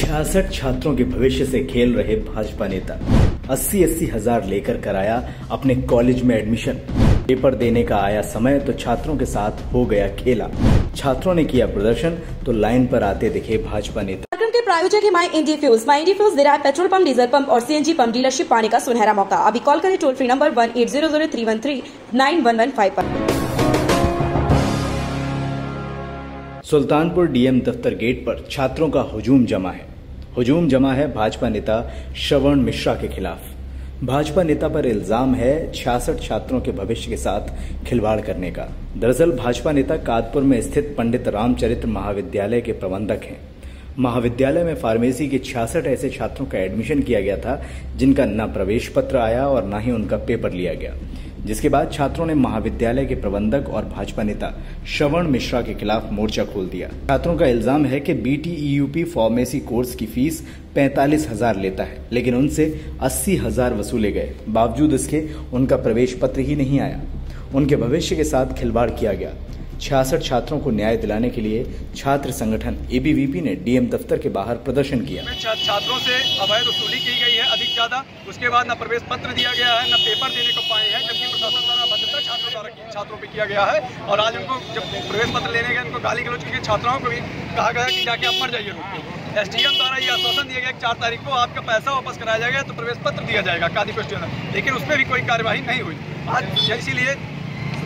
66 छात्रों के भविष्य से खेल रहे भाजपा नेता 80-80 हजार लेकर कराया अपने कॉलेज में एडमिशन। पेपर देने का आया समय तो छात्रों के साथ हो गया खेला। छात्रों ने किया प्रदर्शन तो लाइन पर आते दिखे भाजपा नेता। कार्यक्रम के प्रायोजक है माई इंडी फ्यूल्स दे रहा है पेट्रोल पंप, डीजल पंप और सीएनजी पंप डीलरशिप पाने का सुनहरा मौका। अभी कॉल करें टोल फ्री नंबर 1-800-313-9115 पर। सुल्तानपुर डीएम दफ्तर गेट पर छात्रों का हुजूम जमा है भाजपा नेता श्रवण मिश्रा के खिलाफ। भाजपा नेता पर इल्जाम है 66 छात्रों के भविष्य के साथ खिलवाड़ करने का। दरअसल भाजपा नेता कादपुर में स्थित पंडित रामचरित्र महाविद्यालय के प्रबंधक हैं। महाविद्यालय में फार्मेसी के 66 ऐसे छात्रों का एडमिशन किया गया था जिनका न प्रवेश पत्र आया और न ही उनका पेपर लिया गया, जिसके बाद छात्रों ने महाविद्यालय के प्रबंधक और भाजपा नेता श्रवण मिश्रा के खिलाफ मोर्चा खोल दिया। छात्रों का इल्जाम है कि बीटीईयूपी फार्मेसी कोर्स की फीस 45,000 लेता है, लेकिन उनसे 80,000 वसूले गए। बावजूद इसके उनका प्रवेश पत्र ही नहीं आया। उनके भविष्य के साथ खिलवाड़ किया गया। 66 छात्रों को न्याय दिलाने के लिए छात्र संगठन एबीवीपी ने डीएम दफ्तर के बाहर प्रदर्शन किया। छात्रों से अवैध वसूली की गई है अधिक ज्यादा, उसके बाद न प्रवेश पत्र दिया गया है, न पेपर देने को पाए हैं, जबकि प्रशासन द्वारा भद्रता छात्रों पे किया गया है। और आज उनको जब प्रवेश पत्र लेने गए, उनको गाली गलौज की, छात्राओं को भी कहा गया कि जाके आप मर जाइए। एसडीएम द्वारा यह आश्वासन दिया गया कि 4 तारीख को आपका पैसा वापस कराया जाएगा तो प्रवेश पत्र दिया जाएगा कादी क्वेश्चन, लेकिन उसमें भी कोई कार्यवाही नहीं हुई। आज इसीलिए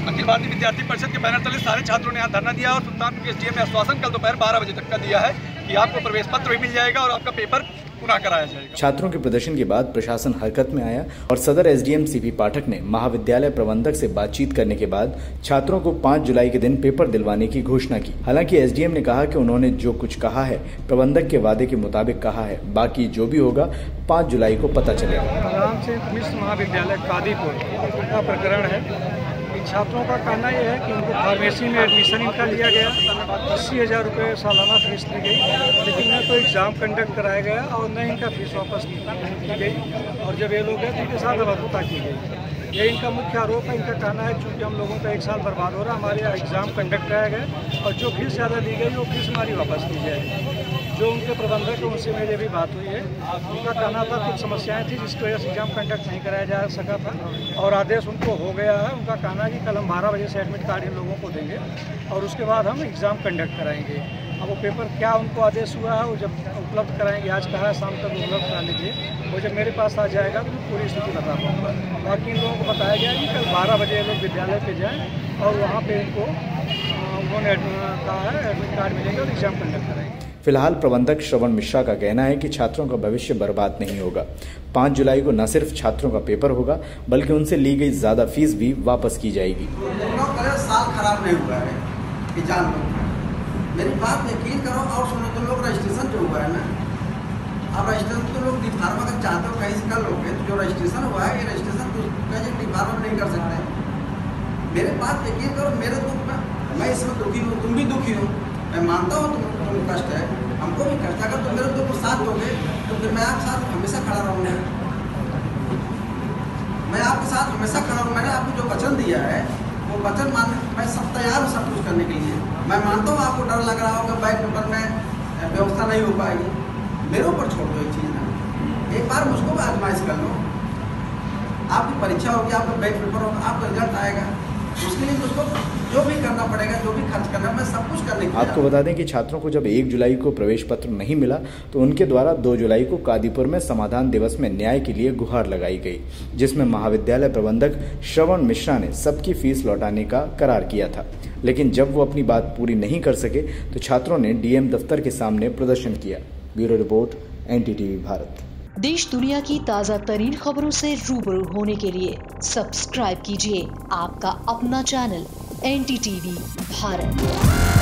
अखिल भारतीय विद्यार्थी परिषद के बैनर तले सारे छात्रों ने यहाँ धरना दिया और सुल्तानपुर के एसडीएम ने आश्वासन कल दोपहर 12 बजे तक का दिया है कि आपको प्रवेश पत्र भी मिल जाएगा और आपका पेपर पुनः कराया जाएगा। छात्रों के प्रदर्शन के बाद प्रशासन हरकत में आया और सदर एसडीएम सीपी पाठक ने महाविद्यालय प्रबंधक से बातचीत करने के बाद छात्रों को 5 जुलाई के दिन पेपर दिलवाने की घोषणा की। हालांकि एसडीएम ने कहा कि उन्होंने जो कुछ कहा है प्रबंधक के वादे के मुताबिक कहा है, बाकी जो भी होगा 5 जुलाई को पता चलेगा। रामचरित्र महाविद्यालय कादीपुर का प्रकरण है। छात्रों का कहना यह है कि उनको फार्मेसी में एडमिशन इनका लिया गया, 80,000 रुपये सालाना फीस ली गई, लेकिन न तो एग्ज़ाम कंडक्ट कराया गया और न इनका फीस वापस की गई। और जब ये लोग हैं तो इनके साथ अभद्रता की गई, ये इनका मुख्य आरोप है। इनका कहना है चूँकि हम लोगों का 1 साल बर्बाद हो रहा, हमारे यहाँ एग्ज़ाम कंडक्ट कराया गया और जो फीस ज़्यादा ली गई वो फीस हमारी वापस ली जाएगी। जो उनके प्रबंधक है उनसे मेरी भी बात हुई है। उनका कहना था कुछ समस्याएं थी जिसकी वजह से एग्जाम कंडक्ट नहीं कराया जा सका था और आदेश उनको हो गया है। उनका कहना है कि कल हम 12 बजे से एडमिट कार्ड इन लोगों को देंगे और उसके बाद हम एग्ज़ाम कंडक्ट कराएंगे। अब वो पेपर क्या उनको आदेश हुआ है वो जब उपलब्ध कराएंगे, आज कहा है शाम तक उपलब्ध करा लीजिए, वो जब मेरे पास आ जाएगा तो पूरी स्थिति बता पाऊँगा। बाकी इन लोगों को बताया गया कि कल 12 बजे लोग विद्यालय पर जाएँ और वहाँ पर इनको उन्होंने कहा है एडमिट कार्ड मिलेंगे और एग्ज़ाम कंडक्ट कराएंगे। फिलहाल प्रबंधक श्रवण मिश्रा का कहना है कि छात्रों का भविष्य बर्बाद नहीं होगा। 5 जुलाई को न सिर्फ छात्रों का पेपर होगा बल्कि उनसे ली गई ज्यादा फीस भी वापस की जाएगी। साल खराब नहीं हुआ है, मेरी बात यकीन करो। और सुनो, तुम लोग रजिस्ट्रेशन जो हुआ है ना, अब रजिस्ट्रेशन तुम लोग डिफार्मा का चाहते हो कहीं से कर लोगे, जो रजिस्ट्रेशन हुआ है ये रजिस्ट्रेशन डिफार्मा नहीं कर सकते। मेरी बात यकीन करो, मेरे दुख में मैं इसमें दुखी हूँ, तुम भी दुखी हो, मैं मानता हूँ तुम कष्ट है, हमको भी कष्ट है। अगर तुम मेरे दो को साथ दोगे तो फिर मैं आपके साथ हमेशा खड़ा रहूँगा, मैं आपके साथ हमेशा खड़ा हूँ। मैंने आपको जो वचन दिया है वो वचन मानने मैं सब तैयार हूँ, सब कुछ करने के लिए। मैं मानता हूँ आपको डर लग रहा होगा बैक पेपर में व्यवस्था नहीं हो पाएगी, मेरे ऊपर छोड़ दो एक चीज़ ना, एक बार मुझको भी आजमाइश कर लो। आपकी परीक्षा होगी, आपका बैक पेपर होगा, आपका रिजल्ट आएगा, उसके लिए मुझको जो भी करना पड़ेगा, जो भी खर्च करना, मैं सब कुछ करने के लिए। आपको बता दें कि छात्रों को जब 1 जुलाई को प्रवेश पत्र नहीं मिला तो उनके द्वारा 2 जुलाई को कादीपुर में समाधान दिवस में न्याय के लिए गुहार लगाई गई, जिसमें महाविद्यालय प्रबंधक श्रवण मिश्रा ने सबकी फीस लौटाने का करार किया था। लेकिन जब वो अपनी बात पूरी नहीं कर सके तो छात्रों ने डीएम दफ्तर के सामने प्रदर्शन किया। Bureau report, NDTV Bharat. देश दुनिया की ताज़ा तरीन खबरों से रूबरू होने के लिए सब्सक्राइब कीजिए आपका अपना चैनल एनटीटीवी भारत।